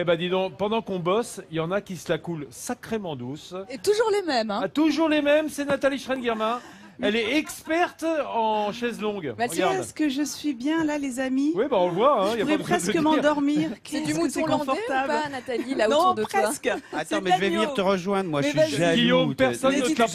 Eh ben dis donc, pendant qu'on bosse, il y en a qui se la coulent sacrément douce. Et toujours les mêmes, hein. Ah, toujours les mêmes, c'est Nathalie Schraen-Guirma. Elle est experte en chaise longue. Bah, tu vois, est-ce que je suis bien là, les amis? Oui, bah, on le voit. Hein, je pourrais presque m'endormir. C'est du mouton landais ou pas, Nathalie, là autour de toi? Non, presque. Attends, mais je vais venir te rejoindre, moi. Je suis jaloux. Guillaume, personne ne te l'a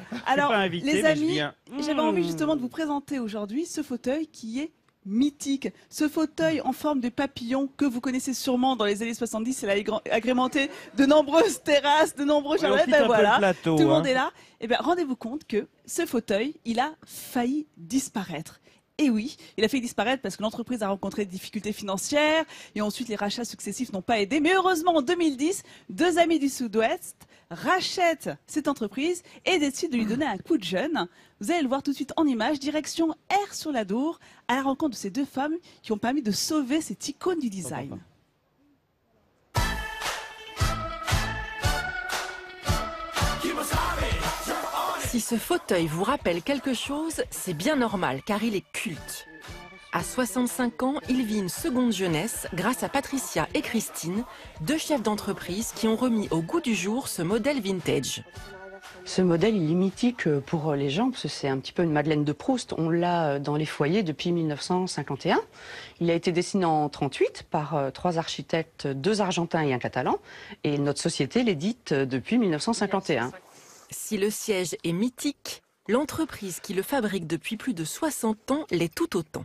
proposé. Alors, les amis, j'avais envie justement de vous présenter aujourd'hui ce fauteuil qui est mythique. Ce fauteuil en forme de papillon que vous connaissez sûrement dans les années 70, elle a agrémenté de nombreuses terrasses, de nombreux jardins. Ben voilà, plateau, tout le monde est là. Et ben, rendez-vous compte que ce fauteuil, il a failli disparaître. Et oui, il a failli disparaître parce que l'entreprise a rencontré des difficultés financières et ensuite les rachats successifs n'ont pas aidé. Mais heureusement, en 2010, deux amis du Sud-Ouest rachètent cette entreprise et décident de lui donner un coup de jeune. Vous allez le voir tout de suite en image, direction Aire sur l'Adour, à la rencontre de ces deux femmes qui ont permis de sauver cette icône du design. Si ce fauteuil vous rappelle quelque chose, c'est bien normal car il est culte. À 65 ans, il vit une seconde jeunesse grâce à Patricia et Christine, deux chefs d'entreprise qui ont remis au goût du jour ce modèle vintage. Ce modèle, il est mythique pour les gens, parce que c'est un petit peu une Madeleine de Proust. On l'a dans les foyers depuis 1951. Il a été dessiné en 1938 par trois architectes, deux Argentins et un Catalan. Et notre société l'édite depuis 1951. Si le siège est mythique, l'entreprise qui le fabrique depuis plus de 60 ans l'est tout autant.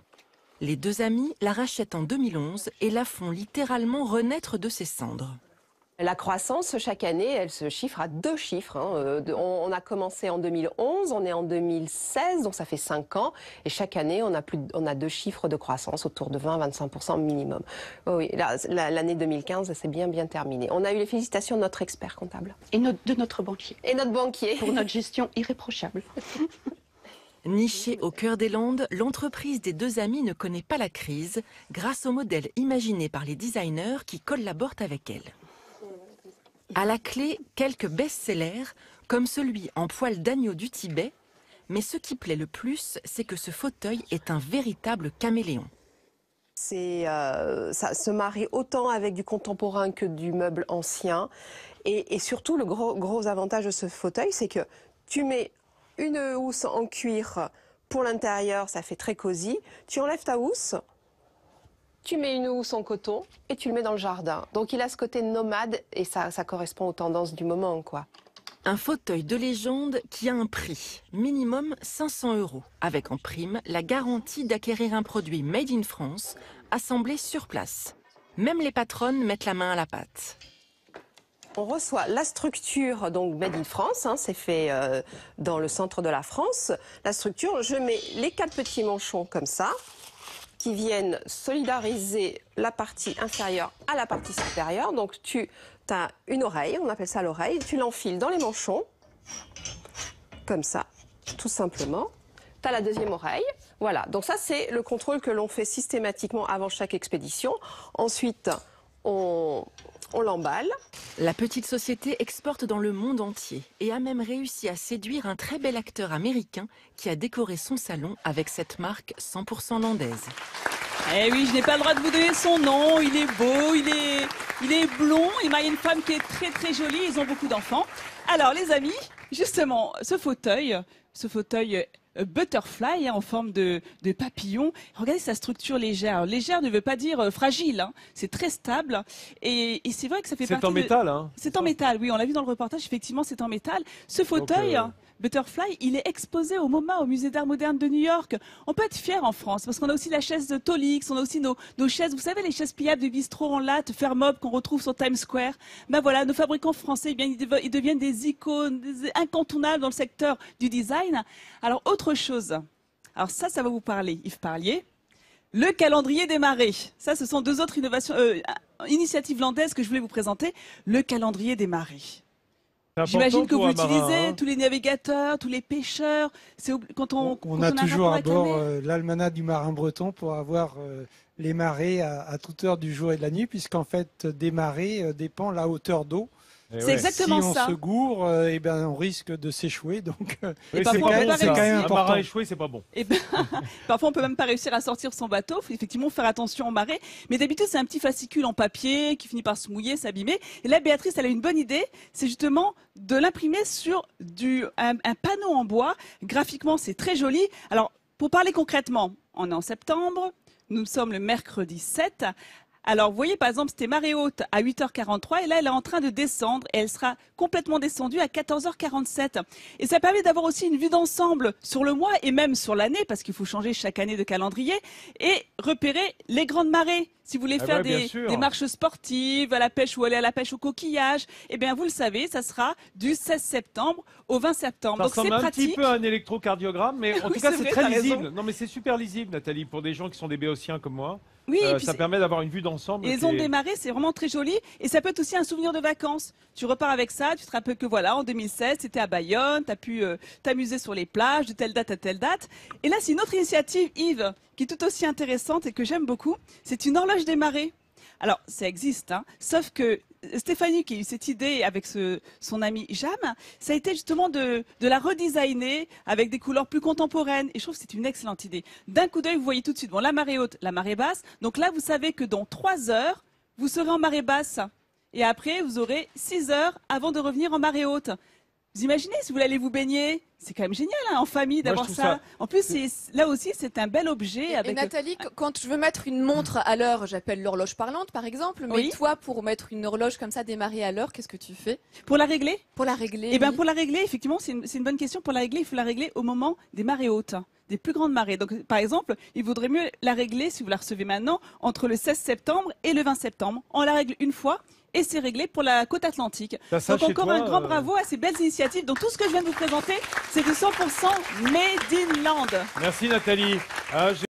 Les deux amis la rachètent en 2011 et la font littéralement renaître de ses cendres. La croissance, chaque année, elle se chiffre à deux chiffres. Hein. On a commencé en 2011, on est en 2016, donc ça fait 5 ans. Et chaque année, on a deux chiffres de croissance, autour de 20-25% minimum. Oui, l'année 2015, c'est bien terminé. On a eu les félicitations de notre expert comptable. Et de notre banquier. Et notre banquier. Pour notre gestion irréprochable. Nichée au cœur des Landes, l'entreprise des deux amis ne connaît pas la crise grâce au modèle imaginé par les designers qui collaborent avec elle. À la clé, quelques best-sellers, comme celui en poil d'agneau du Tibet. Mais ce qui plaît le plus, c'est que ce fauteuil est un véritable caméléon. Ça se marie autant avec du contemporain que du meuble ancien. Et surtout, le gros avantage de ce fauteuil, c'est que tu mets une housse en cuir pour l'intérieur, ça fait très cosy. Tu enlèves ta housse. Tu mets une housse en coton et tu le mets dans le jardin. Donc il a ce côté nomade et ça correspond aux tendances du moment, quoi. Un fauteuil de légende qui a un prix, minimum 500 €, avec en prime la garantie d'acquérir un produit made in France, assemblé sur place. Même les patronnes mettent la main à la pâte. On reçoit la structure, donc made in France, hein, c'est fait dans le centre de la France. La structure, je mets les 4 petits manchons comme ça, qui viennent solidariser la partie inférieure à la partie supérieure. Donc tu as une oreille, on appelle ça l'oreille, tu l'enfiles dans les manchons, comme ça, tout simplement. Tu as la deuxième oreille, voilà. Donc ça, c'est le contrôle que l'on fait systématiquement avant chaque expédition. Ensuite, on l'emballe. La petite société exporte dans le monde entier et a même réussi à séduire un très bel acteur américain qui a décoré son salon avec cette marque 100% landaise. Eh oui, je n'ai pas le droit de vous donner son nom, il est beau, il est blond, il y a une femme qui est très jolie, ils ont beaucoup d'enfants. Alors les amis, justement, ce fauteuil Butterfly, hein, en forme de papillon. Regardez sa structure légère. Légère ne veut pas dire fragile, hein. C'est très stable. Et c'est vrai que ça fait partie... C'est en métal, hein. C'est en métal, oui. On l'a vu dans le reportage, effectivement, c'est en métal. Ce fauteuil... Donc, Butterfly, il est exposé au MoMA, au Musée d'Art Moderne de New York. On peut être fier en France, parce qu'on a aussi la chaise de Tolix, on a aussi nos chaises, vous savez, les chaises pliables du bistrot en latte, Fermob, qu'on retrouve sur Times Square. Ben voilà, nos fabricants français, eh bien, ils deviennent des icônes incontournables dans le secteur du design. Alors, autre chose. Alors ça va vous parler, Yves Parlier. Le calendrier des marées. Ça, ce sont deux autres initiatives landaises que je voulais vous présenter. Le calendrier des marées. J'imagine que vous l'utilisez, hein. Tous les navigateurs, tous les pêcheurs. On a toujours à bord l'almanach du marin breton pour avoir les marées à toute heure du jour et de la nuit, puisqu'en fait, des marées dépend la hauteur d'eau. C'est ouais. Exactement si ça. Si on se gourre, eh ben, on risque de s'échouer. Donc, oui, c'est quand même important. Échouer, c'est pas bon. Et ben, parfois, on peut même pas réussir à sortir son bateau. Faut effectivement faire attention en marée. Mais d'habitude, c'est un petit fascicule en papier qui finit par se mouiller, s'abîmer. Et là, Béatrice, elle a une bonne idée. C'est justement de l'imprimer sur un panneau en bois. Graphiquement, c'est très joli. Alors, pour parler concrètement, on est en septembre. Nous sommes le mercredi 7. Alors, vous voyez, par exemple, c'était marée haute à 8h43 et là, elle est en train de descendre et elle sera complètement descendue à 14h47. Et ça permet d'avoir aussi une vue d'ensemble sur le mois et même sur l'année, parce qu'il faut changer chaque année de calendrier, et repérer les grandes marées. Si vous voulez faire des marches sportives, à la pêche ou aller à la pêche au coquillage, eh bien, vous le savez, ça sera du 16 septembre au 20 septembre. Ça ressemble un petit peu à un électrocardiogramme, mais en tout cas, c'est très lisible. Non, mais c'est super lisible, Nathalie, pour des gens qui sont des béotiens comme moi. Oui, ça permet d'avoir une vue d'ensemble. Les ondes des marées, c'est vraiment très joli. Et ça peut être aussi un souvenir de vacances. Tu repars avec ça, tu te rappelles que voilà, en 2016, c'était à Bayonne, tu as pu t'amuser sur les plages de telle date à telle date. Et là, c'est une autre initiative, Yves, qui est tout aussi intéressante et que j'aime beaucoup. C'est une horloge des marées. Alors, ça existe, hein, sauf que Stéphanie, qui a eu cette idée avec son ami Jam, ça a été justement de la redesigner avec des couleurs plus contemporaines. Et je trouve que c'est une excellente idée. D'un coup d'œil, vous voyez tout de suite, bon, la marée haute, la marée basse. Donc là, vous savez que dans 3 heures, vous serez en marée basse. Et après, vous aurez 6 heures avant de revenir en marée haute. Vous imaginez, si vous allez vous baigner, c'est quand même génial hein, en famille d'avoir ça. En plus, là aussi, c'est un bel objet. Et Nathalie, quand je veux mettre une montre à l'heure, j'appelle l'horloge parlante, par exemple. Mais toi, pour mettre une horloge comme ça démarrer à l'heure, qu'est-ce que tu fais? Pour la régler? Pour la régler. Eh bien, pour la régler, effectivement, c'est une bonne question. Pour la régler, il faut la régler au moment des marées hautes, des plus grandes marées. Donc, par exemple, il vaudrait mieux la régler, si vous la recevez maintenant, entre le 16 septembre et le 20 septembre. On la règle une fois. Et c'est réglé pour la côte atlantique. Donc encore un grand bravo à ces belles initiatives. Donc tout ce que je viens de vous présenter, c'est du 100% Made in Land. Merci Nathalie.